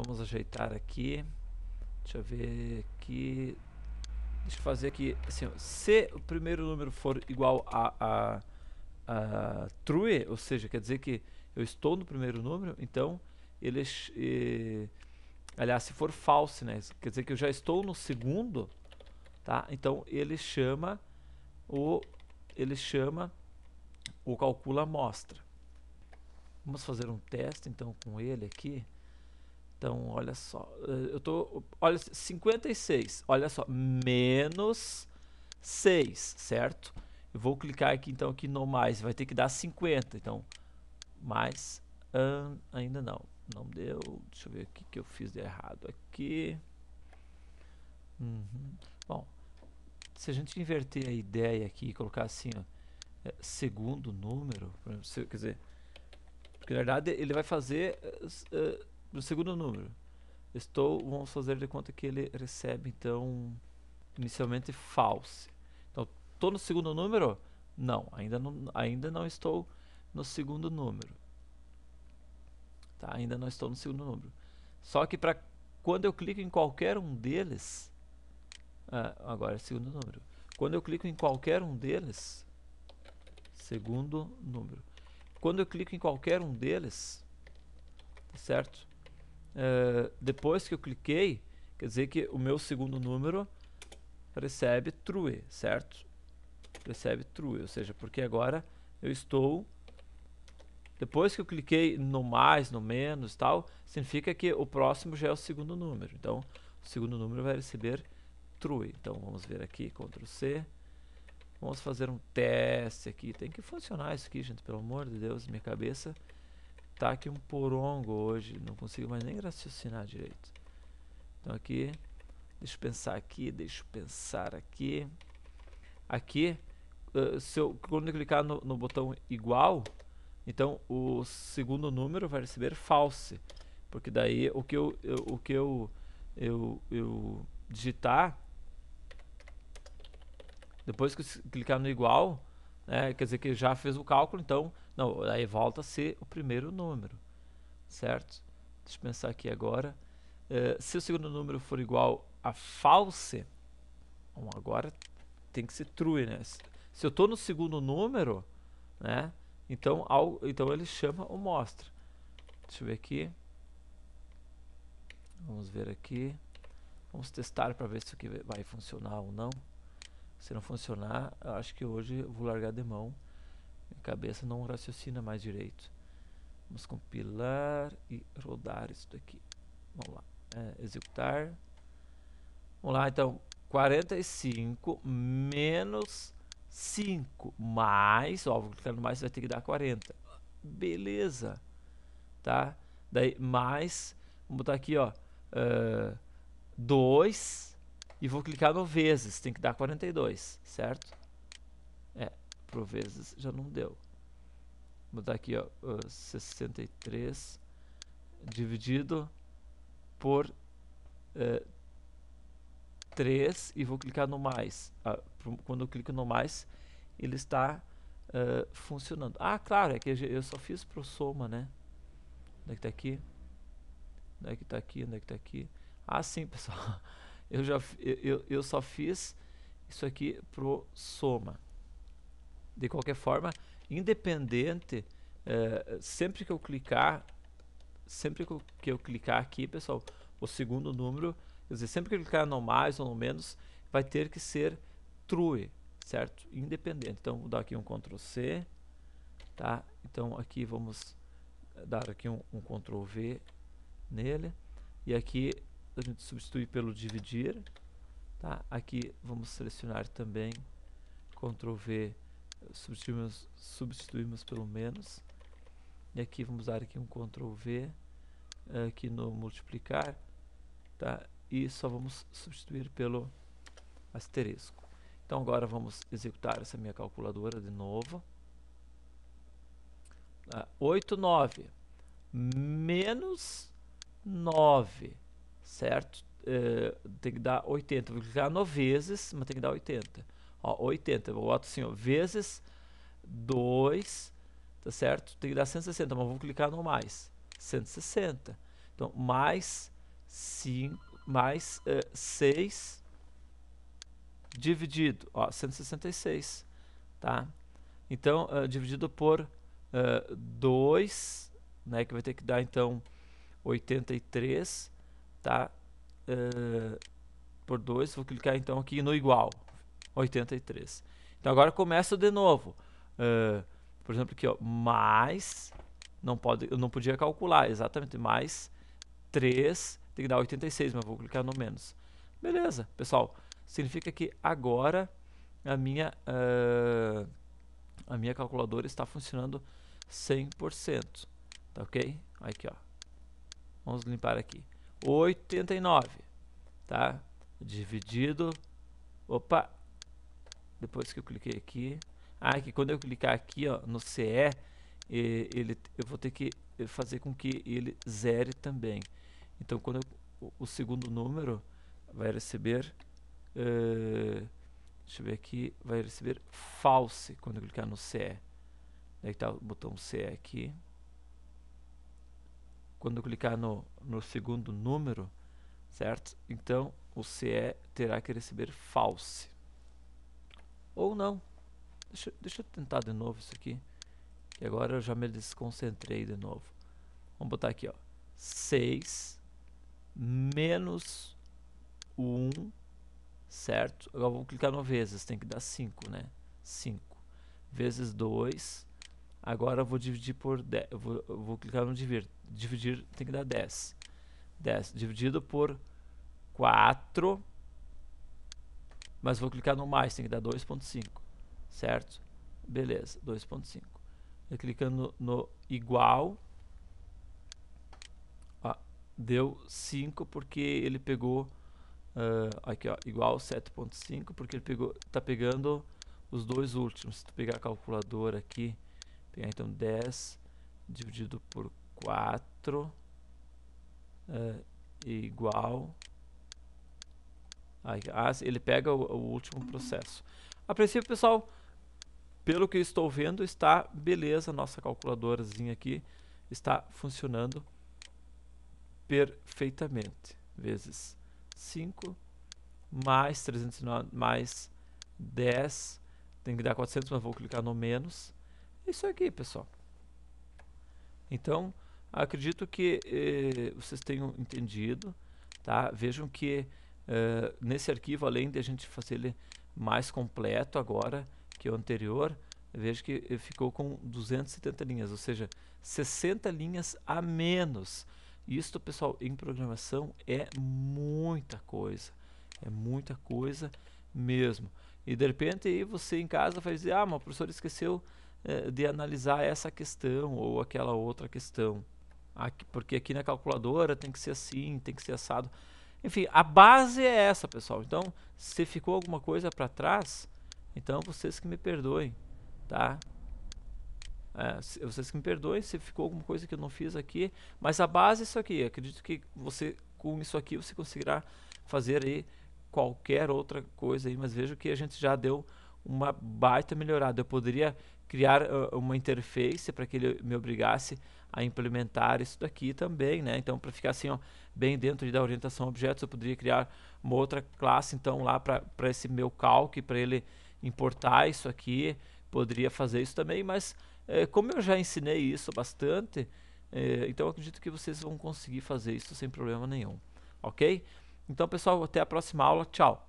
Vamos ajeitar aqui. Deixa eu ver aqui. Deixa eu fazer aqui assim, ó. Se o primeiro número for igual a true, ou seja, quer dizer que eu estou no primeiro número, então ele... aliás, se for false, né, quer dizer que eu já estou no segundo, tá? Então ele chama o calcula amostra. Vamos fazer um teste então com ele aqui. Então, olha só, eu tô, olha, 56, olha só, menos 6, certo? Eu vou clicar aqui então aqui no mais, vai ter que dar 50, então mais ainda não deu. Deixa eu ver aqui que eu fiz de errado aqui. Bom, se a gente inverter a ideia aqui e colocar assim, ó, segundo número, quer dizer, porque na verdade ele vai fazer no segundo número. Vamos fazer de conta que ele recebe então inicialmente false. Então, estou no segundo número? Não, ainda não estou no segundo número. Tá, ainda não estou no segundo número. Só que para quando eu clico em qualquer um deles, agora é segundo número. Quando eu clico em qualquer um deles, segundo número. Quando eu clico em qualquer um deles, certo? Depois que eu cliquei, quer dizer que o meu segundo número recebe true, certo? Recebe true, ou seja, porque agora eu estou... Depois que eu cliquei no mais, no menos e tal, significa que o próximo já é o segundo número. Então, o segundo número vai receber true. Então, vamos ver aqui, Ctrl C. Vamos fazer um teste aqui. Tem que funcionar isso aqui, gente, pelo amor de Deus. Minha cabeça tá aqui um porongo hoje. Não consigo mais nem raciocinar direito. Então, aqui, deixa eu pensar aqui, deixa eu pensar aqui. Aqui, quando eu clicar no botão igual... Então o segundo número vai receber false, porque daí o que eu digitar, depois que eu clicar no igual, né, quer dizer que já fez o cálculo, então não, aí volta a ser o primeiro número, certo? Deixa eu pensar aqui agora. Se o segundo número for igual a false, bom, agora tem que ser true, né? Se eu estou no segundo número, né? Então ele chama o mostra. Deixa eu ver aqui. Vamos ver aqui. Vamos testar para ver se isso aqui vai funcionar ou não. Se não funcionar, eu acho que hoje eu vou largar de mão. Minha cabeça não raciocina mais direito. Vamos compilar e rodar isso daqui. Vamos lá. Executar. Vamos lá, então. 45 menos... 5 mais, ó, vou clicar no mais, vai ter que dar 40. Beleza, tá? Daí mais, vou botar aqui, ó, 2 e vou clicar no vezes, tem que dar 42, certo? Pro vezes já não deu. Vou botar aqui, ó, 63 dividido por 3 e vou clicar no mais. Quando eu clico no mais, ele está funcionando. Ah, claro, é que eu só fiz pro soma, né? Onde é que tá aqui? Onde é que tá aqui? Onde é que tá aqui? Ah, sim, pessoal. Eu só fiz isso aqui pro soma. De qualquer forma, independente, sempre que eu clicar, aqui, pessoal, o segundo número, quer dizer, sempre que eu clicar no mais ou no menos, vai ter que ser true, certo? Independente. Então, vou dar aqui um Ctrl C, tá? Então, aqui vamos dar aqui um Ctrl V nele. E aqui a gente substitui pelo dividir, tá? Aqui vamos selecionar também Ctrl V, substituímos pelo menos. E aqui vamos dar aqui um Ctrl V, aqui no multiplicar, tá? E só vamos substituir pelo asterisco. Então agora vamos executar essa minha calculadora de novo. 8, 9 menos 9, certo? Tem que dar 80. Vou clicar no vezes, mas tem que dar 80. Ó, 80, eu boto assim, ó, vezes 2, tá certo? Tem que dar 160, mas vou clicar no mais, 160. Então, mais 5, mais 6 dividido, ó, 166, tá? Então, dividido por 2, né, que vai ter que dar, então, 83, tá? Por 2, vou clicar, então, aqui no igual, 83. Então, agora começo de novo. Por exemplo, aqui, ó, mais, eu não podia calcular, exatamente, mais 3, tem que dar 86, mas vou clicar no menos. Beleza, pessoal, significa que agora a minha calculadora está funcionando 100%, tá ok? Aqui, ó, vamos limpar aqui, 89, tá? Dividido, opa, depois que eu cliquei aqui, que quando eu clicar aqui, ó, no CE, eu vou ter que fazer com que ele zere também. Então, quando o segundo número vai receber, deixa eu ver aqui, vai receber false quando eu clicar no CE. Daí tá o botão CE aqui. Quando eu clicar no segundo número, certo? Então, o CE terá que receber false. Ou não. Deixa eu tentar de novo isso aqui, que agora eu já me desconcentrei de novo. Vamos botar aqui, ó, 6 menos 1, certo? Agora vou clicar no vezes, tem que dar 5, né? 5 vezes 2, agora eu vou dividir por 10, eu vou clicar no dividir, tem que dar 10. 10 dividido por 4, mas vou clicar no mais, tem que dar 2.5. Certo? Beleza, 2.5. Clicando no igual, ó, deu 5 porque ele pegou, aqui, ó, igual 7.5, porque ele tá pegando os dois últimos. Se tu pegar a calculadora aqui, pegar então 10 dividido por 4, igual, ele pega o último processo. A princípio, pessoal, pelo que eu estou vendo, está beleza. Nossa calculadorazinha aqui está funcionando perfeitamente. Vezes 5, mais 309, mais 10, tem que dar 400, mas vou clicar no menos. É isso aqui, pessoal. Então, acredito que vocês tenham entendido, tá? Vejam que nesse arquivo, além de a gente fazer ele mais completo agora que o anterior, vejo que ele ficou com 270 linhas, ou seja, 60 linhas a menos. Isto, pessoal, em programação é muita coisa, mesmo. E de repente aí você em casa vai dizer, ah, mas o professor esqueceu de analisar essa questão ou aquela outra questão, porque aqui na calculadora tem que ser assim, tem que ser assado. Enfim, a base é essa, pessoal. Então, se ficou alguma coisa para trás, então vocês que me perdoem, tá? Vocês que me perdoem se ficou alguma coisa que eu não fiz aqui, mas a base é isso aqui. Eu acredito que você, com isso aqui, você conseguirá fazer aí qualquer outra coisa aí, mas vejo que a gente já deu uma baita melhorada. Eu poderia criar uma interface para que ele me obrigasse a implementar isso daqui também, né? Então, para ficar assim, ó, bem dentro da orientação a objetos, eu poderia criar uma outra classe, então, lá para esse meu calc, para ele importar isso aqui, poderia fazer isso também, mas como eu já ensinei isso bastante, então acredito que vocês vão conseguir fazer isso sem problema nenhum, ok? Então, pessoal, até a próxima aula, tchau!